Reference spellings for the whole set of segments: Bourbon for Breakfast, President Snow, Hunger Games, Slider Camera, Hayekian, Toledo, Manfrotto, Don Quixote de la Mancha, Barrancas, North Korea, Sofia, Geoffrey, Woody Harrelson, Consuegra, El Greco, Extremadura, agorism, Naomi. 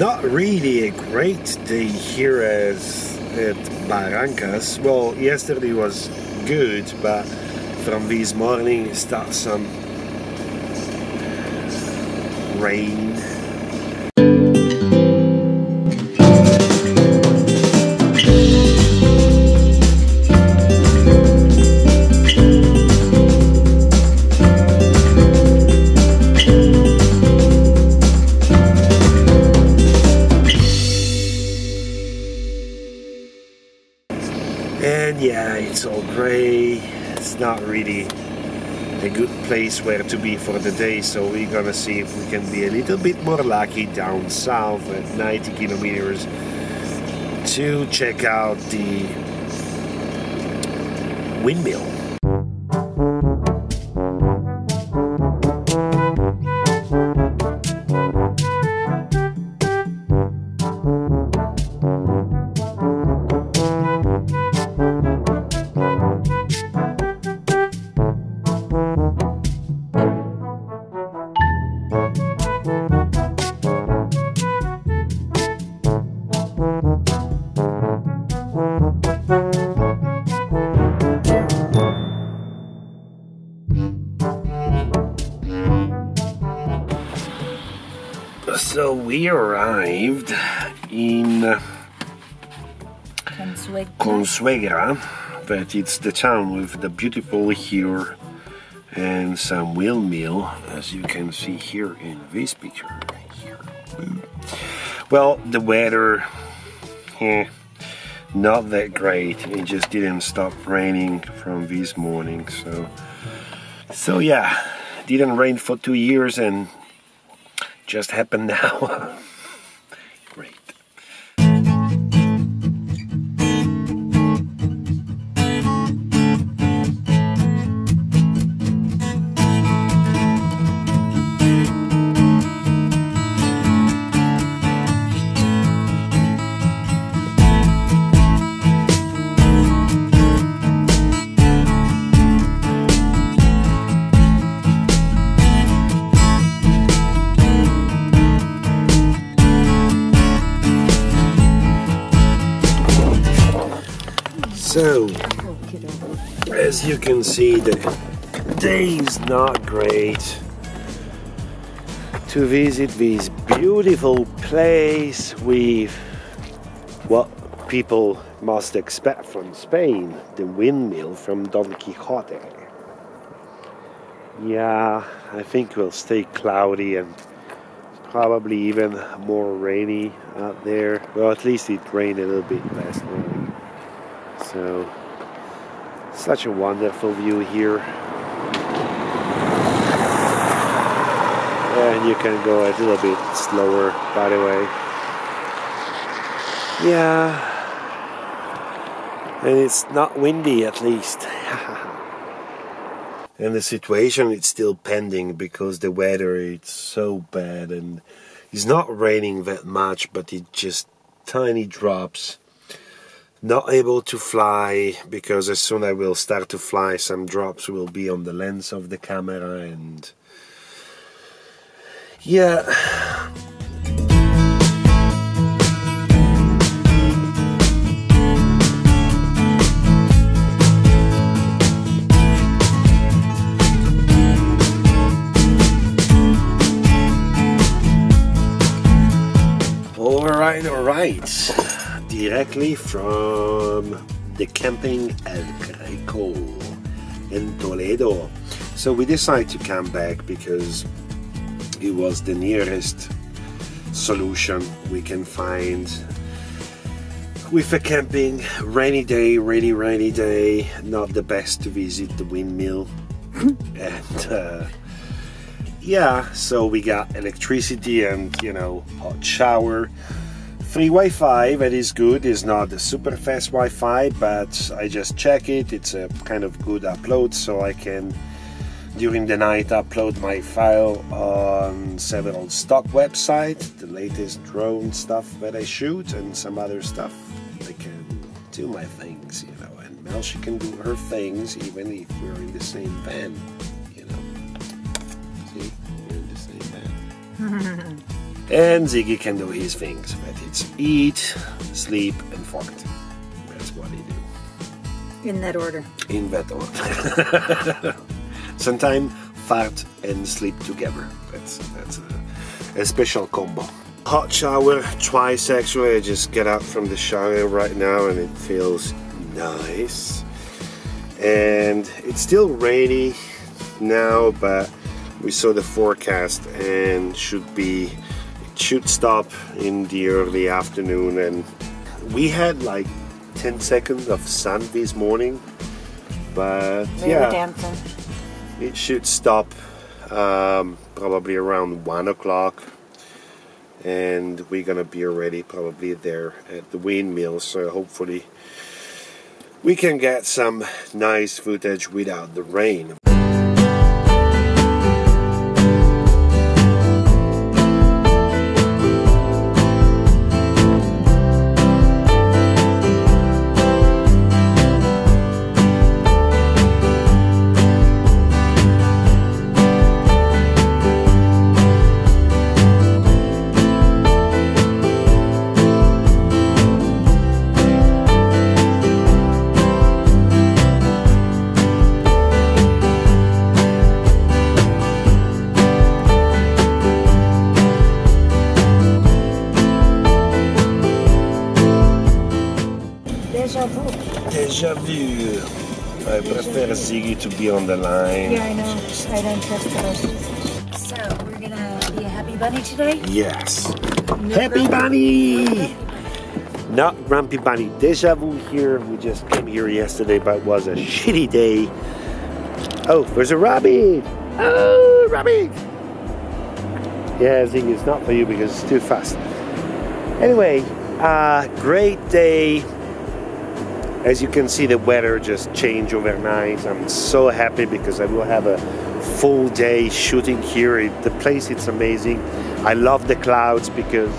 Not really a great day here as at Barrancas. Well, yesterday was good, but from this morning it starts some rain. And yeah, it's all grey. It's not really a good place where to be for the day, so we're gonna see if we can be a little bit more lucky down south at 90 kilometers to check out the windmill. So we arrived in Consuegra, but it's the town with the beautiful hill and some windmill, as you can see here in this picture right here. Well, the weather, not that great. It just didn't stop raining from this morning, so yeah, didn't rain for 2 years and just happened now. Great. So, as you can see, the day's not great to visit this beautiful place with what people must expect from Spain, the windmill from Don Quixote. Yeah, I think we'll stay cloudy and probably even more rainy out there. Well, at least it rained a little bit last night. So, such a wonderful view here, and you can go a little bit slower, by the way. Yeah, and it's not windy at least. And the situation is still pending because the weather is so bad, and it's not raining that much, but it just tiny drops. Not able to fly, because as soon as I will start to fly, some drops will be on the lens of the camera, and yeah. All right. Directly from the camping El Greco in Toledo. So we decided to come back because it was the nearest solution we can find with a camping. Rainy day, really rainy day, not the best to visit the windmill. And yeah, so we got electricity and, you know, hot shower. Free Wi-Fi, that is good. It's not the super fast Wi-Fi, but I just check it. It's a kind of good upload, so I can, during the night, upload my file on several stock websites, the latest drone stuff that I shoot, and some other stuff. I can do my things, you know, and Mel, she can do her things, even if we're in the same van, you know. See, we're in the same van. And Ziggy can do his things, but it's eat, sleep and fart. That's what he do. In that order. In that order. Sometimes fart and sleep together. That's a special combo. Hot shower, twice actually. I just get out from the shower right now and it feels nice. And it's still rainy now, but we saw the forecast and it should stop in the early afternoon. And we had like 10 seconds of sun this morning, but very dampen. It should stop probably around 1 o'clock, and we're gonna be already probably there at the windmill, so hopefully we can get some nice footage without the rain. Déjà vu. I prefer Ziggy to be on the line. Yeah, I know. I don't trust her. So, we're gonna be a happy bunny today? Yes. Happy bunny! Not grumpy bunny. Déjà vu here. We just came here yesterday, but it was a shitty day. Oh, there's a rabbit! Oh, rabbit! Yeah, Ziggy, it's not for you because it's too fast. Anyway, great day. As you can see, the weather just changed overnight. I'm so happy because I will have a full day shooting here. The place, it's amazing. I love the clouds because,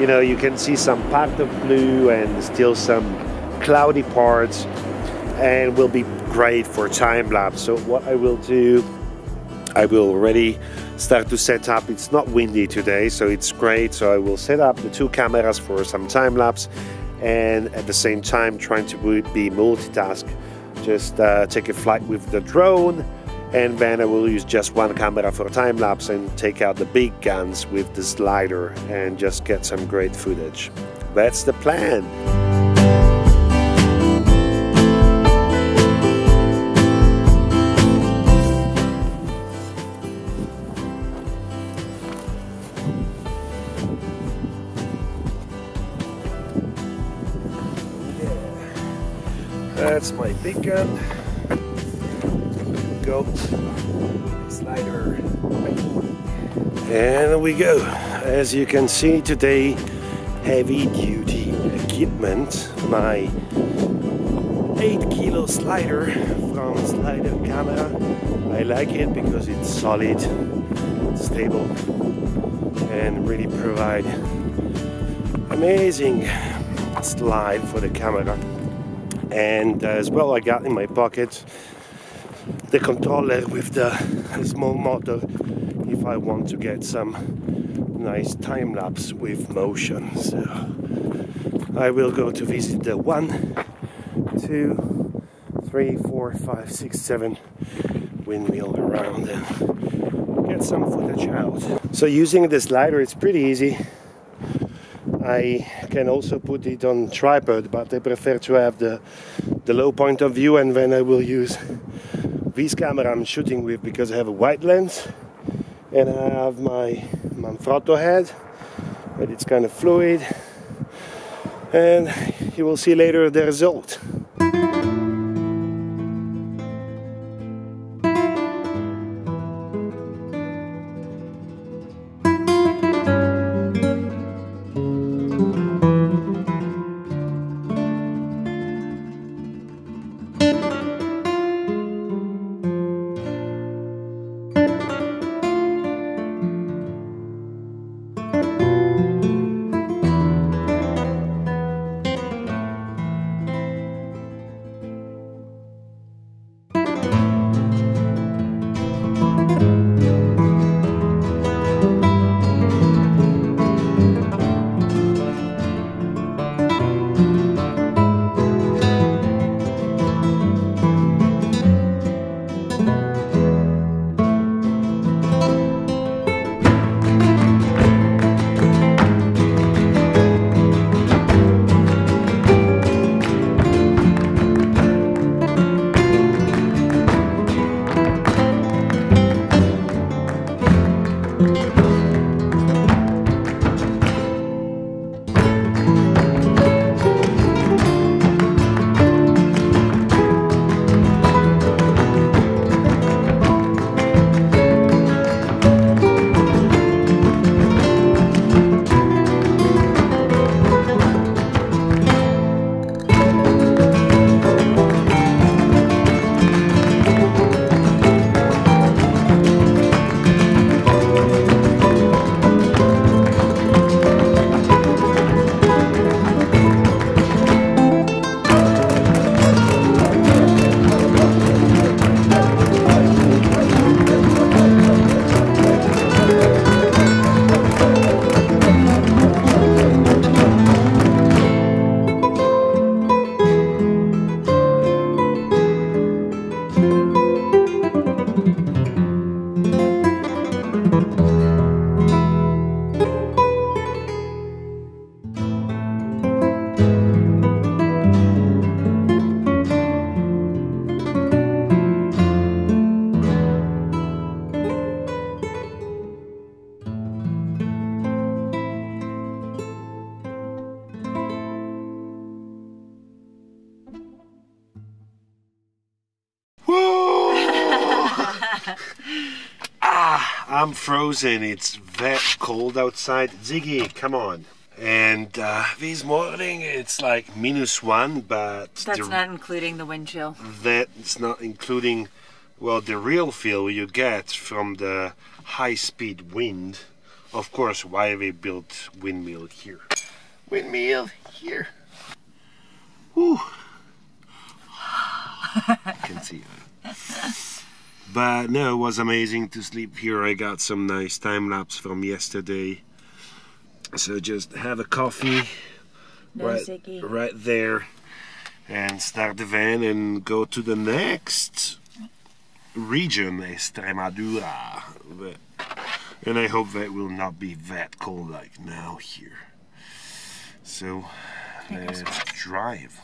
you know, you can see some part of blue and still some cloudy parts, and will be great for time-lapse. So what I will do, I will already start to set up. It's not windy today, so it's great. So I will set up the two cameras for some time-lapse, and at the same time trying to be multitask, just take a flight with the drone, and then I will use just one camera for time-lapse and take out the big guns with the slider and just get some great footage. That's the plan. That's my big gun. Go. Slider. And we go. As you can see today, heavy duty equipment. My 8 kilo slider from Slider Camera. I like it because it's solid, stable, and really provide amazing slide for the camera. And as well, I got in my pocket the controller with the small motor if I want to get some nice time lapse with motion. So I will go to visit the 1, 2, 3, 4, 5, 6, 7 windmill around and get some footage out. So using the slider, it's pretty easy. I can also put it on tripod, but I prefer to have the low point of view, and then I will use this camera I'm shooting with because I have a wide lens, and I have my Manfrotto head, but it's kind of fluid, and you will see later the result. I'm frozen. It's that cold outside. Ziggy, come on. And this morning it's like -1, but... That's not including the wind chill. That's not including, well, the real feel you get from the high-speed wind. Of course, why we built windmill here. Windmill here. Whew. I can see that. But no, it was amazing to sleep here. I got some nice time-lapse from yesterday. So just have a coffee right there and start the van and go to the next region, Extremadura. And I hope that it will not be that cold like now here. So let's drive.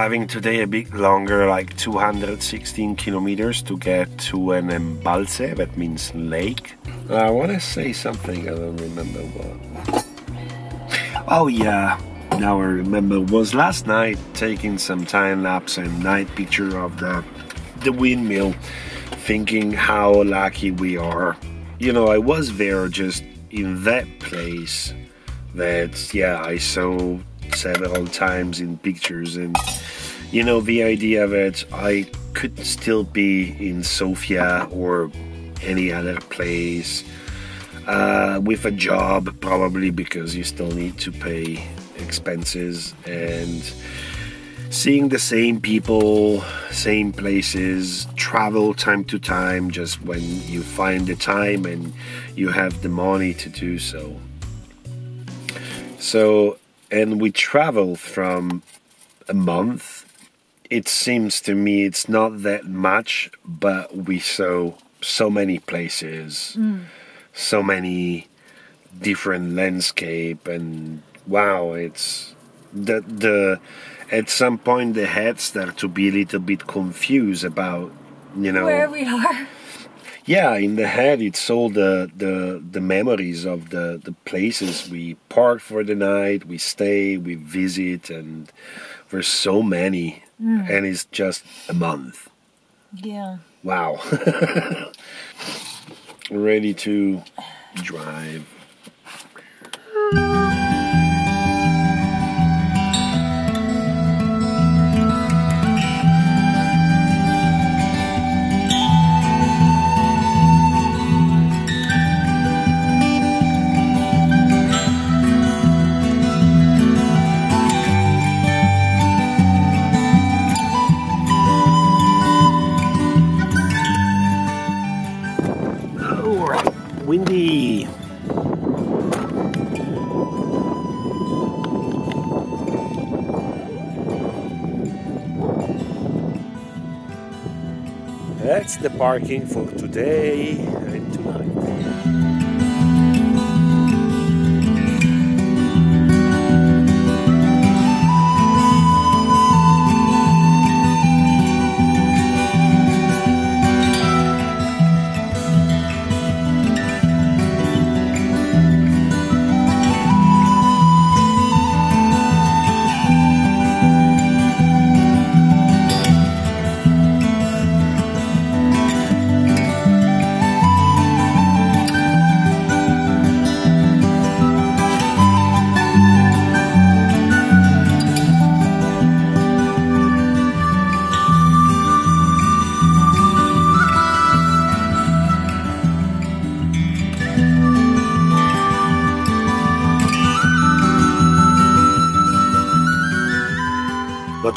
Driving today a bit longer, like 216 kilometers to get to an embalse, that means lake. I want to say something, I don't remember what. Oh yeah, now I remember. Was last night taking some time lapse and night picture of the windmill, thinking how lucky we are. You know, I was there just in that place that, yeah, I saw several times in pictures, and you know, the idea that I could still be in Sofia or any other place with a job, probably, because you still need to pay expenses, and seeing the same people, same places, travel time to time just when you find the time and you have the money to do so. And we travel from a month. It seems to me it's not that much, but we saw so many places, so many different landscape, and wow, it's the at some point the head started to be a little bit confused about, you know, where we are. Yeah, in the head it's all the memories of the places we park for the night, we stay, we visit, and there's so many, and it's just a month. Yeah. Wow. Ready to drive. Windy. That's the parking for today and tonight.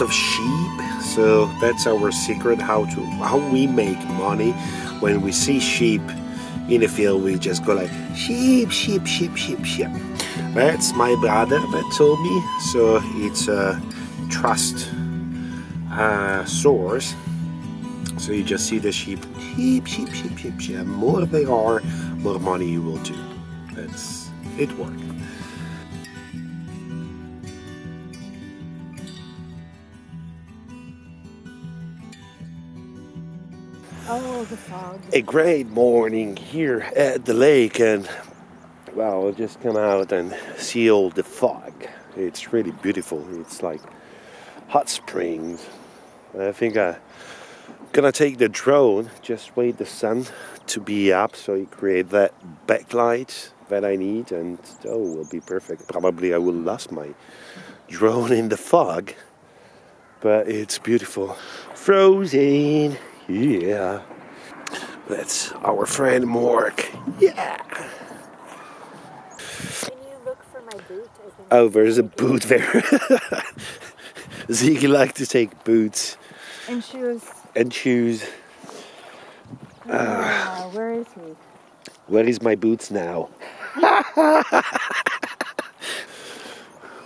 Of sheep, so that's our secret, how we make money. When we see sheep in the field we just go like sheep, sheep, sheep, sheep, sheep. That's my brother that told me, so it's a trust source. So you just see the sheep, sheep, sheep, sheep, sheep, sheep. More they are, more money you will do. That's it works. Oh, the fog. A great morning here at the lake, and well, I've just come out and see all the fog. It's really beautiful. It's like hot springs. I think I'm gonna take the drone, just wait the sun to be up so you create that backlight that I need, and oh, will be perfect. Probably I will lose my drone in the fog, but it's beautiful. Frozen. Yeah, that's our friend Mork. Yeah. Can you look for my boot? Oh, there's a boot there. Ziggy likes to take boots. And shoes. And shoes. Where is he? Where is my boots now?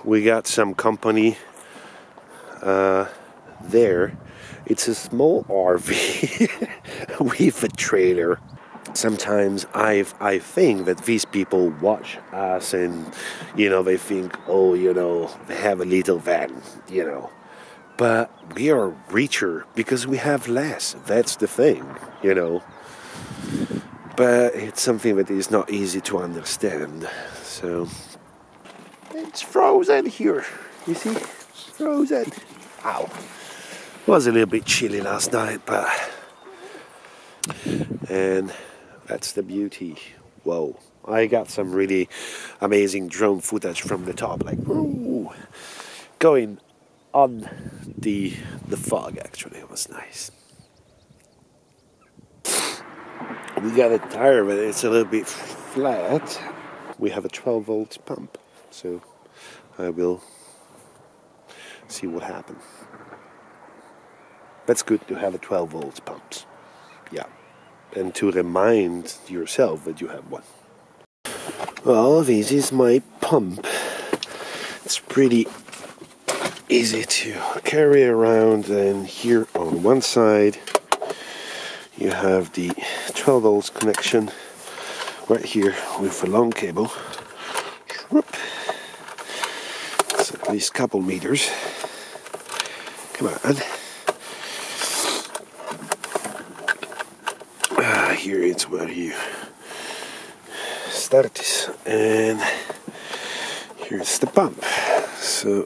We got some company there. It's a small RV with a trailer. Sometimes I think that these people watch us and, you know, they think, oh, you know, they have a little van, you know. But we are richer because we have less. That's the thing, you know. But it's something that is not easy to understand. So, it's frozen here. You see? Frozen. Ow. It was a little bit chilly last night, but and that's the beauty. Whoa, I got some really amazing drone footage from the top, like ooh, going on the fog. Actually, it was nice. We got a tire, but it's a little bit flat. We have a 12-volt pump, so I will see what happens. That's good to have a 12-volt pump, yeah, and to remind yourself that you have one. Well, this is my pump. It's pretty easy to carry around, and here on one side you have the 12-volt connection right here with a long cable. It's at least a couple meters. Come on. Here it's where you start this, and here's the pump. So,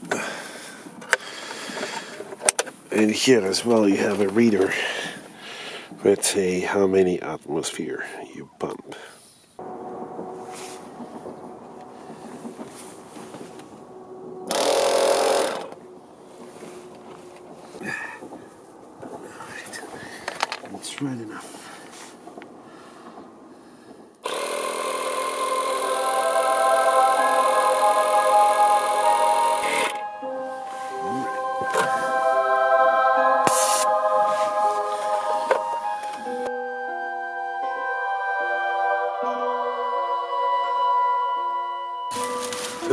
and here as well you have a reader that says how many atmosphere you pump. It's right enough.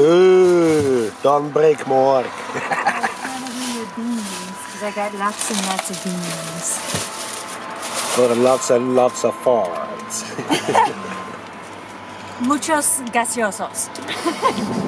Ooh, don't break, Mark. I want to do your beans, because I got lots and lots of beans. For lots and lots of farts. Muchos gaseosos.